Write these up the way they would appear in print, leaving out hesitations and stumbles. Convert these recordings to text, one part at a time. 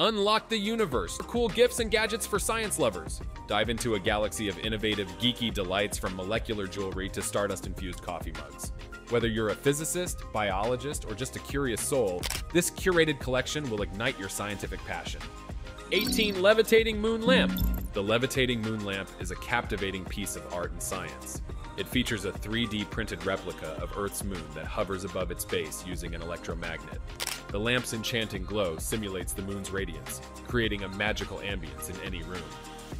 Unlock the universe, cool gifts and gadgets for science lovers. Dive into a galaxy of innovative, geeky delights from molecular jewelry to stardust-infused coffee mugs. Whether you're a physicist, biologist, or just a curious soul, this curated collection will ignite your scientific passion. 18. Levitating Moon Lamp. The Levitating Moon Lamp is a captivating piece of art and science. It features a 3D printed replica of Earth's moon that hovers above its base using an electromagnet. The lamp's enchanting glow simulates the moon's radiance, creating a magical ambience in any room.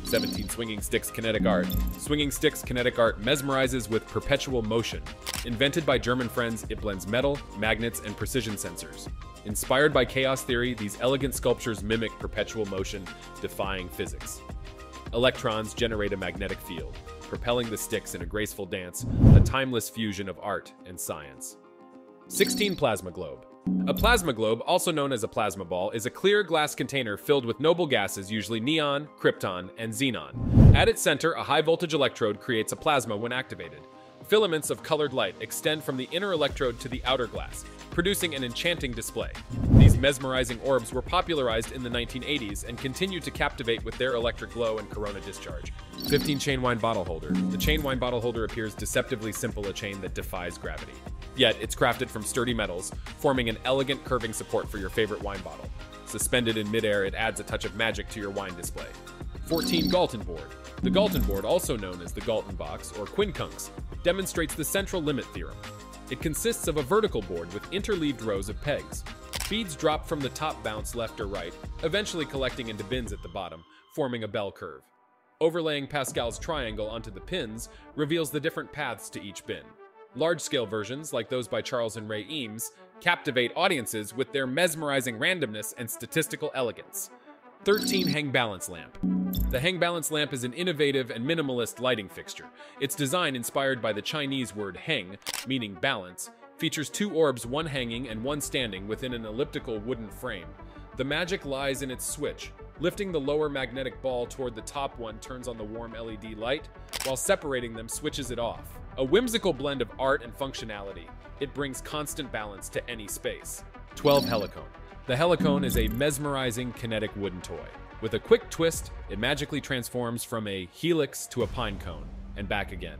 17. Swinging Sticks Kinetic Art. Swinging Sticks Kinetic Art mesmerizes with perpetual motion. Invented by German friends, it blends metal, magnets, and precision sensors. Inspired by chaos theory, these elegant sculptures mimic perpetual motion, defying physics. Electrons generate a magnetic field, propelling the sticks in a graceful dance, a timeless fusion of art and science. 16. Plasma Globe. A plasma globe, also known as a plasma ball, is a clear glass container filled with noble gases, usually neon, krypton, and xenon. At its center, a high-voltage electrode creates a plasma when activated. Filaments of colored light extend from the inner electrode to the outer glass, producing an enchanting display. These mesmerizing orbs were popularized in the 1980s and continue to captivate with their electric glow and corona discharge. 15. Chain Wine Bottle Holder. The chain wine bottle holder appears deceptively simple, a chain that defies gravity. Yet, it's crafted from sturdy metals, forming an elegant curving support for your favorite wine bottle. Suspended in midair, it adds a touch of magic to your wine display. 14. Galton Board. The Galton Board, also known as the Galton Box or Quincunx, demonstrates the central limit theorem. It consists of a vertical board with interleaved rows of pegs. Beads drop from the top bounce left or right, eventually collecting into bins at the bottom, forming a bell curve. Overlaying Pascal's triangle onto the pins reveals the different paths to each bin. Large-scale versions, like those by Charles and Ray Eames, captivate audiences with their mesmerizing randomness and statistical elegance. 13. Heng Balance Lamp. The Heng Balance Lamp is an innovative and minimalist lighting fixture. Its design, inspired by the Chinese word heng, meaning balance, features two orbs, one hanging and one standing within an elliptical wooden frame. The magic lies in its switch. Lifting the lower magnetic ball toward the top one turns on the warm LED light, while separating them switches it off. A whimsical blend of art and functionality, it brings constant balance to any space. 12. Helicone. The Helicone is a mesmerizing kinetic wooden toy. With a quick twist, it magically transforms from a helix to a pine cone, and back again.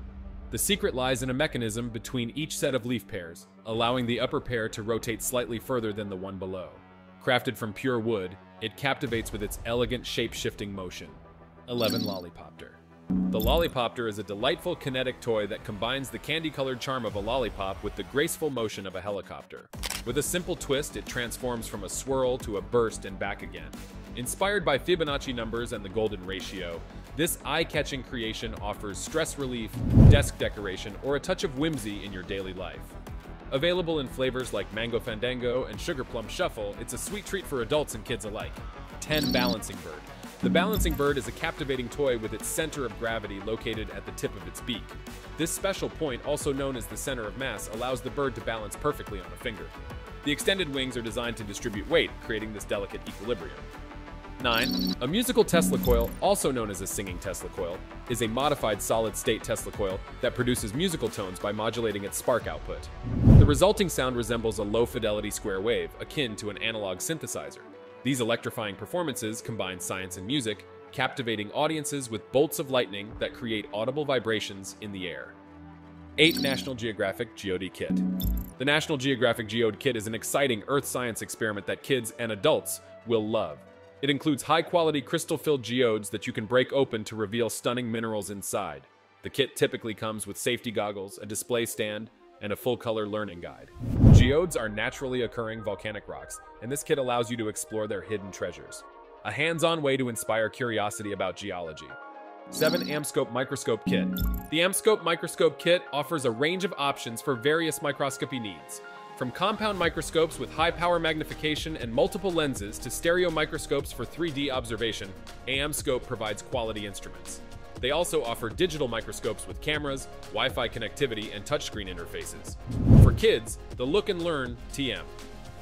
The secret lies in a mechanism between each set of leaf pairs, allowing the upper pair to rotate slightly further than the one below. Crafted from pure wood, it captivates with its elegant shape-shifting motion. 11. Lollipopter. The Lollipopter is a delightful kinetic toy that combines the candy-colored charm of a lollipop with the graceful motion of a helicopter. With a simple twist, it transforms from a swirl to a burst and back again. Inspired by Fibonacci numbers and the golden ratio, this eye-catching creation offers stress relief, desk decoration, or a touch of whimsy in your daily life. Available in flavors like Mango Fandango and Sugar Plum Shuffle, it's a sweet treat for adults and kids alike. 10. Balancing Bird. The Balancing Bird is a captivating toy with its center of gravity located at the tip of its beak. This special point, also known as the center of mass, allows the bird to balance perfectly on a finger. The extended wings are designed to distribute weight, creating this delicate equilibrium. 9. A musical Tesla coil, also known as a singing Tesla coil, is a modified solid-state Tesla coil that produces musical tones by modulating its spark output. The resulting sound resembles a low-fidelity square wave, akin to an analog synthesizer. These electrifying performances combine science and music, captivating audiences with bolts of lightning that create audible vibrations in the air. 8. National Geographic Geode Kit. The National Geographic Geode Kit is an exciting earth science experiment that kids and adults will love. It includes high-quality crystal-filled geodes that you can break open to reveal stunning minerals inside. The kit typically comes with safety goggles, a display stand, and a full-color learning guide. Geodes are naturally occurring volcanic rocks, and this kit allows you to explore their hidden treasures. A hands-on way to inspire curiosity about geology. 7. AmScope Microscope Kit. The AmScope Microscope Kit offers a range of options for various microscopy needs. From compound microscopes with high-power magnification and multiple lenses to stereo microscopes for 3D observation, AmScope provides quality instruments. They also offer digital microscopes with cameras, Wi-Fi connectivity, and touchscreen interfaces. For kids, the Look and Learn (TM)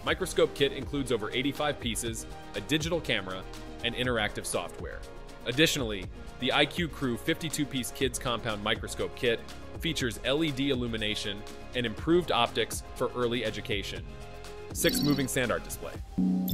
microscope kit includes over 85 pieces, a digital camera, and interactive software. Additionally, the IQ Crew 52-piece kids compound microscope kit features LED illumination and improved optics for early education. 6. Moving Sand Art Display.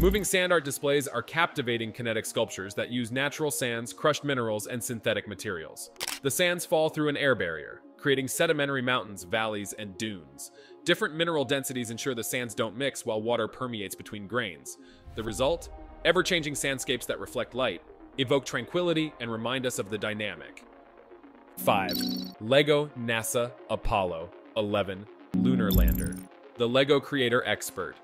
Moving sand art displays are captivating kinetic sculptures that use natural sands, crushed minerals, and synthetic materials. The sands fall through an air barrier, creating sedimentary mountains, valleys, and dunes. Different mineral densities ensure the sands don't mix while water permeates between grains. The result? Ever-changing sandscapes that reflect light, evoke tranquility, and remind us of the dynamic. 5. Lego, NASA, Apollo 11, Lunar Lander. The Lego Creator Expert.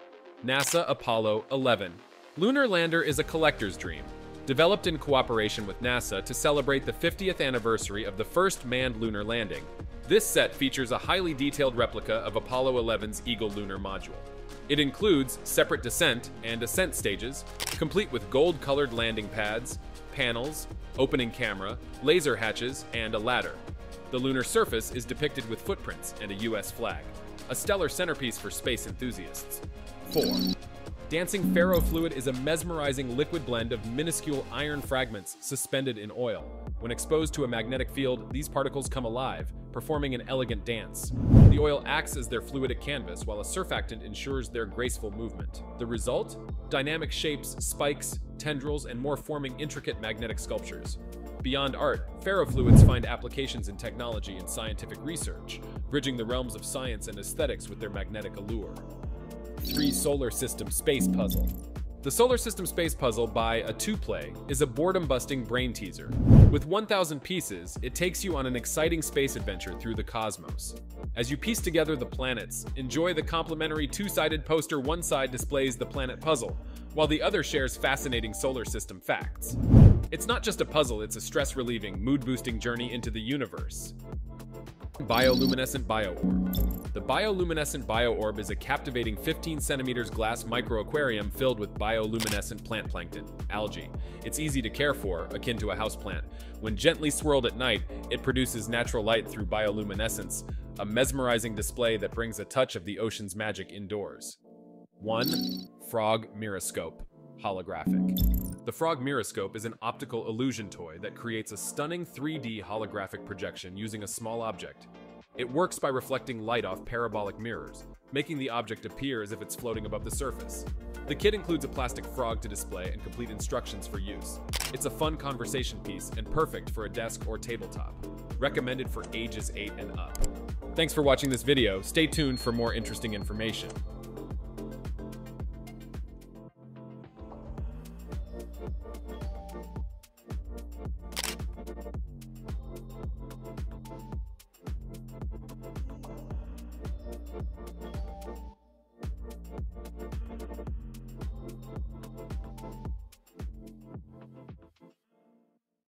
NASA Apollo 11. Lunar Lander is a collector's dream, developed in cooperation with NASA to celebrate the 50th anniversary of the first manned lunar landing. This set features a highly detailed replica of Apollo 11's Eagle Lunar Module. It includes separate descent and ascent stages, complete with gold-colored landing pads, panels, opening camera, laser hatches, and a ladder. The lunar surface is depicted with footprints and a U.S. flag, a stellar centerpiece for space enthusiasts. 4. Dancing Ferrofluid is a mesmerizing liquid blend of minuscule iron fragments suspended in oil. When exposed to a magnetic field, these particles come alive, performing an elegant dance. The oil acts as their fluidic canvas, while a surfactant ensures their graceful movement. The result? Dynamic shapes, spikes, tendrils, and more, forming intricate magnetic sculptures. Beyond art, ferrofluids find applications in technology and scientific research, bridging the realms of science and aesthetics with their magnetic allure. 3. Solar System Space Puzzle. The Solar System Space Puzzle by A2Play is a boredom-busting brain teaser. With 1,000 pieces, it takes you on an exciting space adventure through the cosmos. As you piece together the planets, enjoy the complimentary two-sided poster. One side displays the planet puzzle, while the other shares fascinating solar system facts. It's not just a puzzle, it's a stress-relieving, mood-boosting journey into the universe. Bioluminescent Bioorb. The Bioluminescent Bioorb is a captivating 15 centimeters glass microaquarium filled with bioluminescent plant plankton, algae. It's easy to care for, akin to a houseplant. When gently swirled at night, it produces natural light through bioluminescence, a mesmerizing display that brings a touch of the ocean's magic indoors. 1. Frog Mirascope. Holographic. The Frog Mirascope is an optical illusion toy that creates a stunning 3D holographic projection using a small object. It works by reflecting light off parabolic mirrors, making the object appear as if it's floating above the surface. The kit includes a plastic frog to display and complete instructions for use. It's a fun conversation piece and perfect for a desk or tabletop. Recommended for ages 8 and up. Thanks for watching this video. Stay tuned for more interesting information.